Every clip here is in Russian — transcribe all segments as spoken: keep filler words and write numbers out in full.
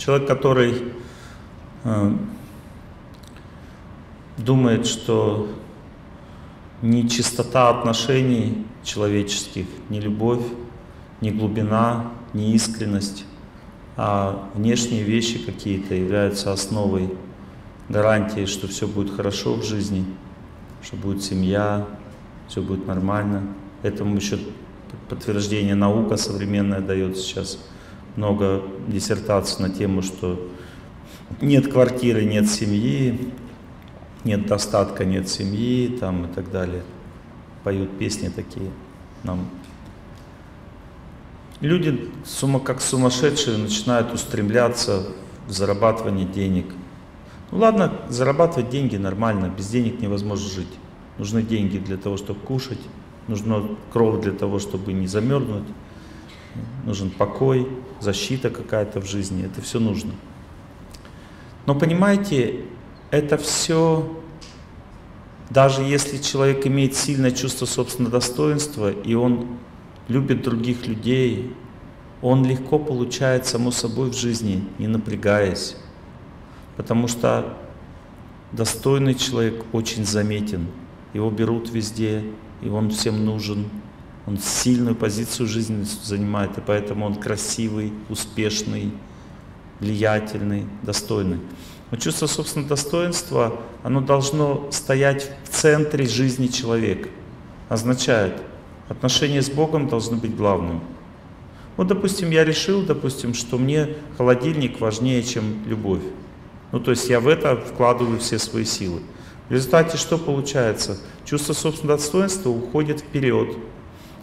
Человек, который э, думает, что ни чистота отношений человеческих, ни любовь, ни глубина, ни искренность, а внешние вещи какие-то являются основой, гарантией, что все будет хорошо в жизни, что будет семья, все будет нормально. Этому еще подтверждение наука современная дает сейчас. Много диссертаций на тему, что нет квартиры, нет семьи, нет достатка, нет семьи, там и так далее. Поют песни такие нам. Люди как сумасшедшие начинают устремляться в зарабатывание денег. Ну ладно, зарабатывать деньги нормально, без денег невозможно жить. Нужны деньги для того, чтобы кушать, нужна кровь для того, чтобы не замерзнуть, нужен покой, защита какая-то в жизни, это все нужно. Но понимаете, это все, даже если человек имеет сильное чувство собственного достоинства, и он любит других людей, он легко получает само собой в жизни, не напрягаясь. Потому что достойный человек очень заметен, его берут везде, и он всем нужен, он сильную позицию в жизни занимает, и поэтому он красивый, успешный, влиятельный, достойный. Но чувство собственного достоинства, оно должно стоять в центре жизни человека. Означает, отношения с Богом должны быть главным. Вот, допустим, я решил, допустим, что мне холодильник важнее, чем любовь. Ну, то есть я в это вкладываю все свои силы. В результате что получается? Чувство собственного достоинства уходит вперед.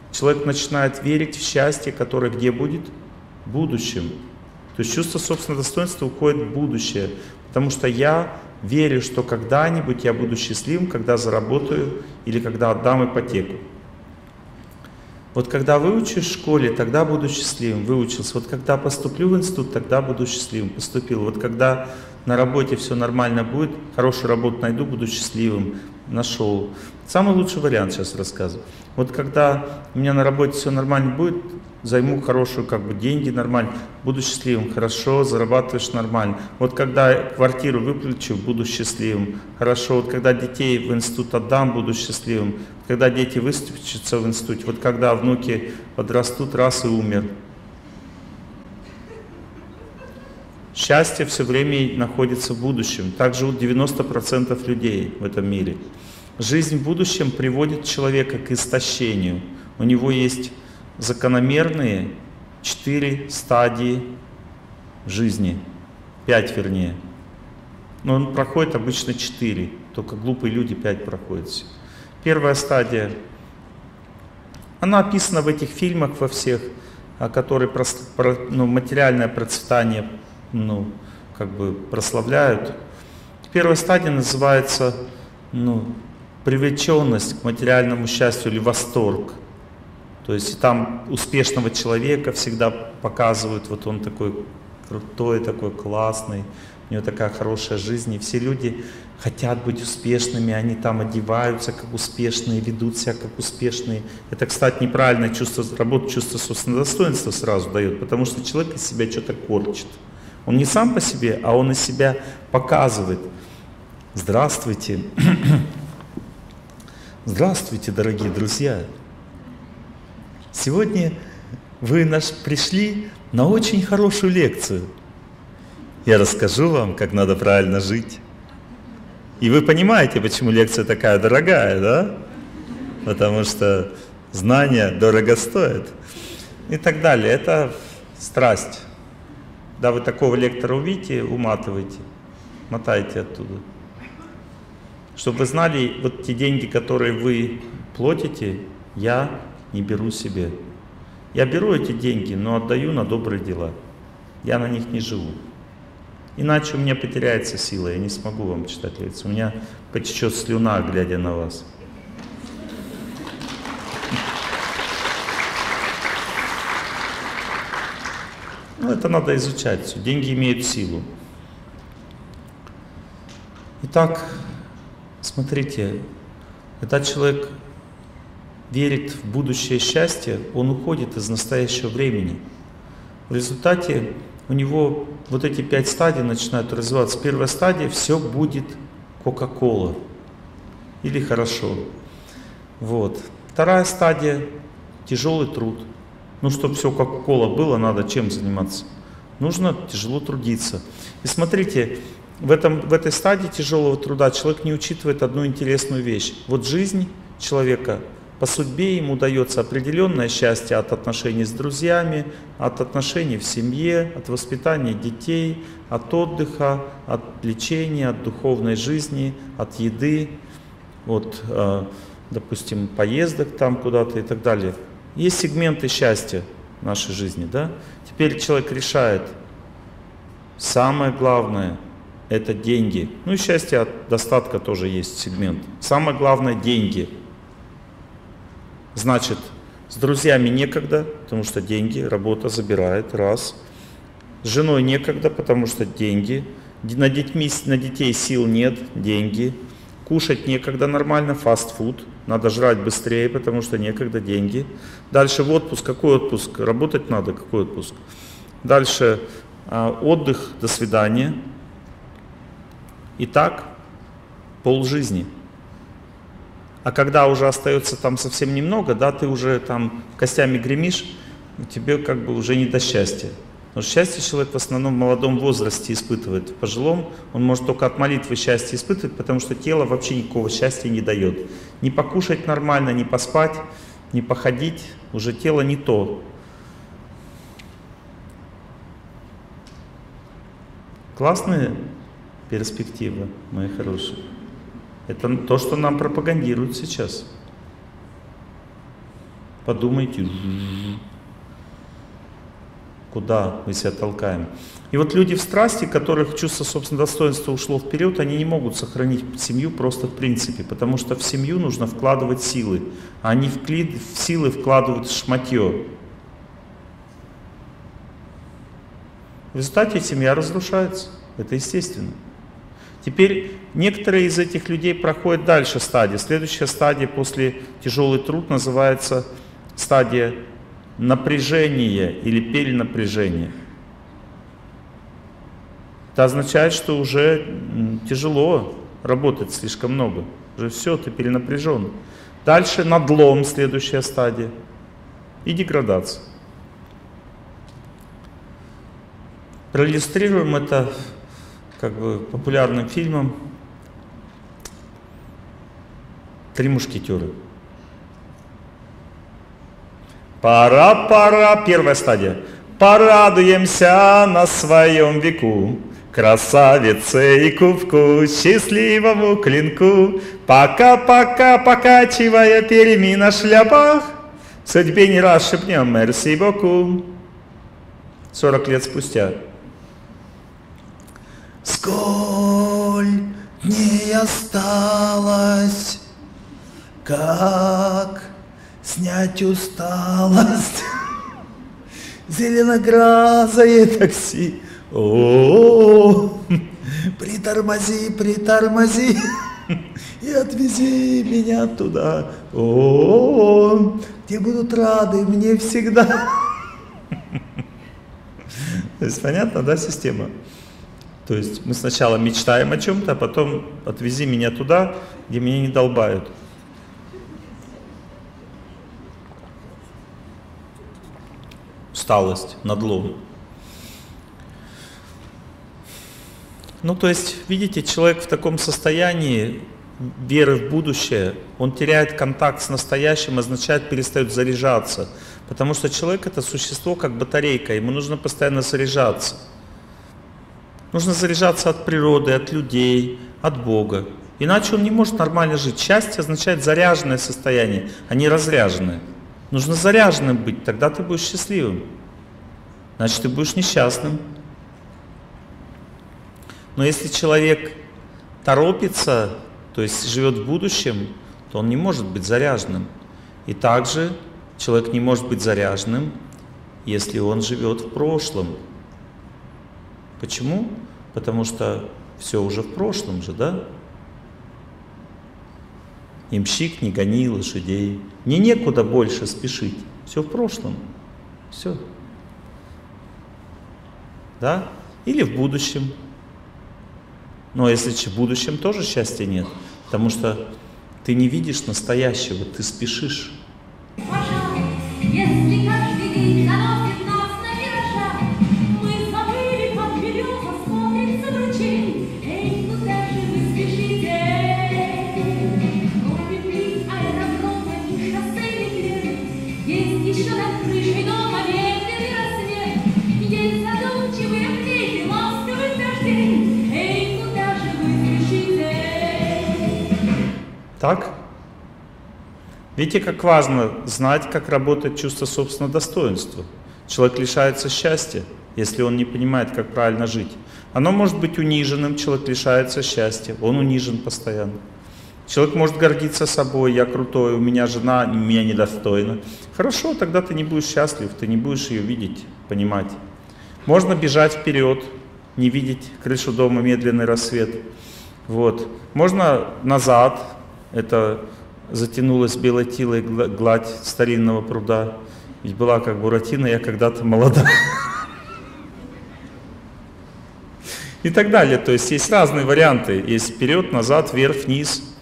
Человек начинает верить в счастье, которое где будет? В будущем. То есть чувство собственного достоинства уходит в будущее. Потому что я верю, что когда-нибудь я буду счастливым, когда заработаю или когда отдам ипотеку. Вот когда выучусь в школе, тогда буду счастливым, выучился. Вот когда поступлю в институт, тогда буду счастливым, поступил. Вот когда на работе все нормально будет, хорошую работу найду, буду счастливым, нашел. Самый лучший вариант сейчас рассказываю. Вот когда у меня на работе все нормально будет, займу хорошую, как бы, деньги нормально, буду счастливым, хорошо, зарабатываешь нормально. Вот когда квартиру выплачу, буду счастливым, хорошо. Вот когда детей в институт отдам, буду счастливым. Когда дети выучатся в институте, вот когда внуки подрастут, раз и умер. Счастье все время находится в будущем. Так живут девяносто процентов людей в этом мире. Жизнь в будущем приводит человека к истощению. У него есть закономерные четыре стадии жизни, пять вернее. Но он проходит обычно четыре, только глупые люди пять проходят. Первая стадия, она описана в этих фильмах во всех, которые ну, материальное процветание ну, как бы прославляют. Первая стадия называется ну, привлеченность к материальному счастью или восторг. То есть там успешного человека всегда показывают, вот он такой крутой, такой классный, у него такая хорошая жизнь, и все люди хотят быть успешными, они там одеваются как успешные, ведут себя как успешные. Это, кстати, неправильное чувство работы, чувство собственного достоинства сразу дает, потому что человек из себя что-то корчит. Он не сам по себе, а он из себя показывает. Здравствуйте, здравствуйте, дорогие друзья. Сегодня вы наш пришли на очень хорошую лекцию. Я расскажу вам, как надо правильно жить. И вы понимаете, почему лекция такая дорогая, да? Потому что знания дорого стоят. И так далее. Это страсть. Да, вы такого лектора увидите, уматывайте, мотайте оттуда. Чтобы вы знали, вот те деньги, которые вы платите, я не беру себе. Я беру эти деньги, но отдаю на добрые дела. Я на них не живу. Иначе у меня потеряется сила, я не смогу вам читать лекцию. У меня потечет слюна, глядя на вас. Ну, это надо изучать все. Деньги имеют силу. Итак, смотрите, когда человек верит в будущее счастье, он уходит из настоящего времени. В результате у него вот эти пять стадий начинают развиваться. Первая стадия — все будет кока-кола или хорошо. Вот. Вторая стадия — тяжелый труд. Ну, чтобы все кока-кола было, надо чем заниматься? Нужно тяжело трудиться. И смотрите, в, этом, в этой стадии тяжелого труда человек не учитывает одну интересную вещь. Вот жизнь человека, по судьбе ему дается определенное счастье от отношений с друзьями, от отношений в семье, от воспитания детей, от отдыха, от лечения, от духовной жизни, от еды, от, допустим, поездок там куда-то и так далее. Есть сегменты счастья в нашей жизни, да? Теперь человек решает, самое главное – это деньги. Ну и счастье от достатка тоже есть сегмент. Самое главное – деньги. Значит, с друзьями некогда, потому что деньги, работа забирает, раз. С женой некогда, потому что деньги. На, детьми, на детей сил нет, деньги. Кушать некогда нормально, фастфуд. Надо жрать быстрее, потому что некогда, деньги. Дальше в отпуск. Какой отпуск? Работать надо, какой отпуск? Дальше отдых, до свидания. И так полжизни. А когда уже остается там совсем немного, да, ты уже там костями гремишь, тебе как бы уже не до счастья. Потому что счастье человек в основном в молодом возрасте испытывает. В пожилом он может только от молитвы счастье испытывать, потому что тело вообще никакого счастья не дает. Не покушать нормально, не поспать, не походить, уже тело не то. Классные перспективы, мои хорошие. Это то, что нам пропагандируют сейчас. Подумайте, куда мы себя толкаем. И вот люди в страсти, которых чувство собственного достоинства ушло вперед, они не могут сохранить семью просто в принципе, потому что в семью нужно вкладывать силы, а они в силы вкладывают шматье. В результате семья разрушается, это естественно. Теперь некоторые из этих людей проходят дальше стадии. Следующая стадия после тяжелый труд называется стадия напряжения или перенапряжения. Это означает, что уже тяжело работать слишком много. Уже все, ты перенапряжен. Дальше надлом, следующая стадия. И деградация. Проиллюстрируем это как бы популярным фильмом «Три мушкетера». Пора, пора, первая стадия. Порадуемся на своем веку красавице и кубку, счастливому клинку. Пока-пока, покачивая перьями на шляпах, судьбе не раз шепнем «Мерси боку». сорок лет спустя. Сколь дней осталось, как снять усталость? Зеленограза и такси. О-о-о-о. Притормози, притормози и отвези меня туда. О-о-о. Где будут рады мне всегда. То есть понятно, да, система? То есть мы сначала мечтаем о чем-то, а потом отвези меня туда, где меня не долбают. Усталость, надлом. Ну, то есть, видите, человек в таком состоянии веры в будущее, он теряет контакт с настоящим, означает, перестает заряжаться. Потому что человек — это существо, как батарейка, ему нужно постоянно заряжаться. Нужно заряжаться от природы, от людей, от Бога. Иначе он не может нормально жить. Счастье означает заряженное состояние, а не разряженное. Нужно заряженным быть, тогда ты будешь счастливым. Значит, ты будешь несчастным. Но если человек торопится, то есть живет в будущем, то он не может быть заряженным. И также человек не может быть заряженным, если он живет в прошлом. Почему? Потому что все уже в прошлом же, да? Ямщик, не гони лошадей. Мне некуда больше спешить. Все в прошлом. Все. да? Или в будущем. Но если в будущем тоже счастья нет, потому что ты не видишь настоящего, ты спешишь. Так? Видите, как важно знать, как работает чувство собственного достоинства. Человек лишается счастья, если он не понимает, как правильно жить. Оно может быть униженным, человек лишается счастья, он унижен постоянно. Человек может гордиться собой, я крутой, у меня жена, меня недостойна. Хорошо, тогда ты не будешь счастлив, ты не будешь ее видеть, понимать. Можно бежать вперед, не видеть крышу дома, медленный рассвет. Вот. Можно назад, это затянулась белой тилой гладь старинного пруда. Ведь была как Буратино, я когда-то молода. И так далее. То есть есть разные варианты. Есть вперед, назад, вверх, вниз.